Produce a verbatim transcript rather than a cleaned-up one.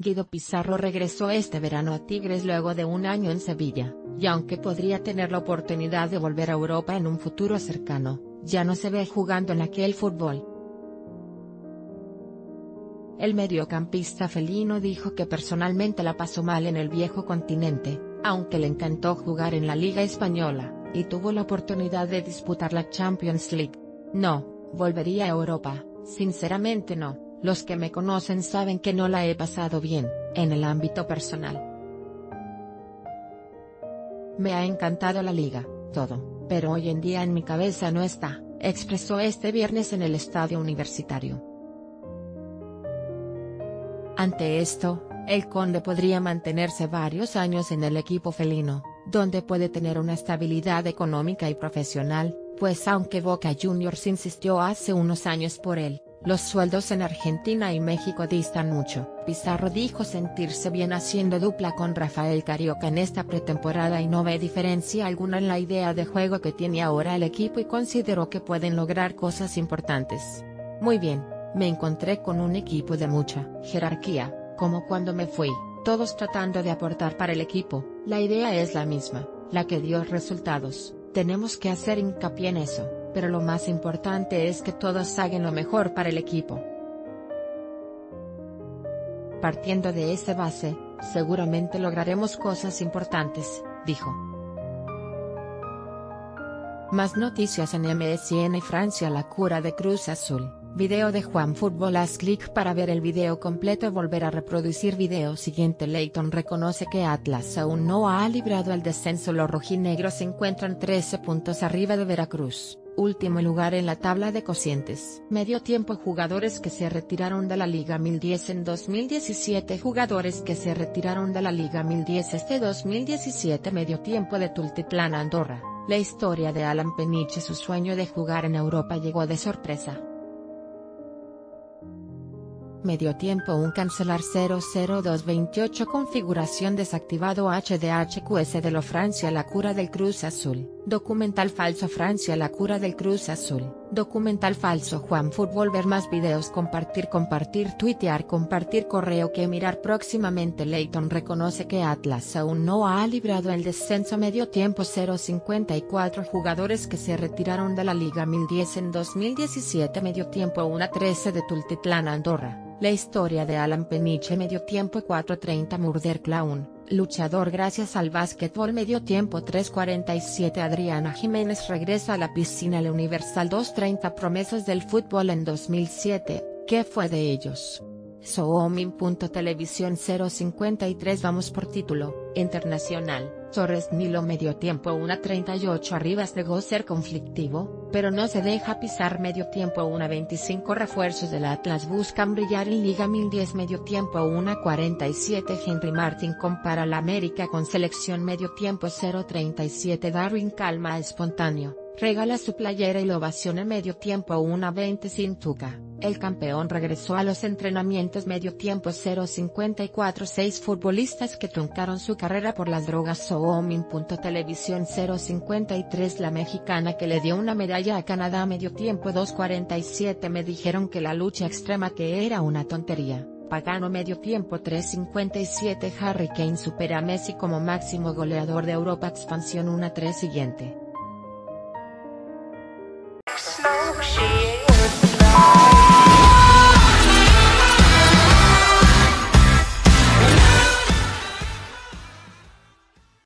Guido Pizarro regresó este verano a Tigres luego de un año en Sevilla, y aunque podría tener la oportunidad de volver a Europa en un futuro cercano, ya no se ve jugando en aquel fútbol. El mediocampista felino dijo que personalmente la pasó mal en el viejo continente, aunque le encantó jugar en la Liga Española, y tuvo la oportunidad de disputar la Champions League. No, volvería a Europa, sinceramente no. Los que me conocen saben que no la he pasado bien, en el ámbito personal. Me ha encantado la liga, todo, pero hoy en día en mi cabeza no está, expresó este viernes en el estadio universitario. Ante esto, el Conde podría mantenerse varios años en el equipo felino, donde puede tener una estabilidad económica y profesional, pues aunque Boca Juniors insistió hace unos años por él, los sueldos en Argentina y México distan mucho. Pizarro dijo sentirse bien haciendo dupla con Rafael Carioca en esta pretemporada y no ve diferencia alguna en la idea de juego que tiene ahora el equipo y consideró que pueden lograr cosas importantes. Muy bien, me encontré con un equipo de mucha jerarquía, como cuando me fui, todos tratando de aportar para el equipo, la idea es la misma, la que dio resultados, tenemos que hacer hincapié en eso. Pero lo más importante es que todos hagan lo mejor para el equipo. Partiendo de esa base, seguramente lograremos cosas importantes, dijo. Más noticias en M S N Francia. La cura de Cruz Azul, video de Juan Fútbol. Haz clic para ver el video completo y volver a reproducir video siguiente. Leighton reconoce que Atlas aún no ha librado el descenso. Los rojinegros se encuentran trece puntos arriba de Veracruz, último lugar en la tabla de cocientes. Medio tiempo. Jugadores que se retiraron de la Liga mil diez en dos mil diecisiete. Jugadores que se retiraron de la Liga mil diez este dos mil diecisiete. Medio tiempo de Tultitlán a Andorra. La historia de Alan Peniche. Su sueño de jugar en Europa llegó de sorpresa. Medio tiempo. Un cancelar cero cero dos veintiocho. Configuración desactivado H D H Q S de lo Francia. La cura del Cruz Azul, documental falso. Francia. La cura del Cruz Azul, documental falso. Juan Fútbol. Ver más videos. Compartir, compartir, tuitear, compartir. Correo que mirar próximamente. Leighton reconoce que Atlas aún no ha librado el descenso. Medio tiempo cero cincuenta y cuatro. Jugadores que se retiraron de la Liga mil diez en dos mil diecisiete. Medio tiempo uno trece de Tultitlán a Andorra. La historia de Alan Peniche. Medio tiempo cuatro treinta. Murder Clown, luchador gracias al básquetbol. Medio tiempo tres cuarenta y siete. Adriana Jiménez regresa a la piscina. La Universal dos treinta. Promesas del fútbol en dos mil siete, ¿qué fue de ellos? Soomin punto televisión cero cincuenta y tres. Vamos por título, Internacional, Torres Nilo. Medio tiempo uno treinta y ocho. Arribas llegó a ser conflictivo, pero no se deja pisar. Medio tiempo uno veinticinco. Refuerzos del Atlas buscan brillar en Liga mil diez. Medio tiempo uno cuarenta y siete. Henry Martin compara la América con selección. Medio tiempo cero treinta y siete. Darwin calma espontáneo, regala su playera y la ovación. En medio tiempo uno veinte. Sin Tuca, el campeón regresó a los entrenamientos. Medio tiempo cero cincuenta y cuatro. Seis futbolistas que truncaron su carrera por las drogas. Soomin punto televisión cero cincuenta y tres. La mexicana que le dio una medalla a Canadá. Medio tiempo dos cuarenta y siete. Me dijeron que la lucha extrema que era una tontería. Pagano. Medio tiempo tres cincuenta y siete. Harry Kane supera a Messi como máximo goleador de Europa. Expansión uno tres siguiente.